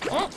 Oh!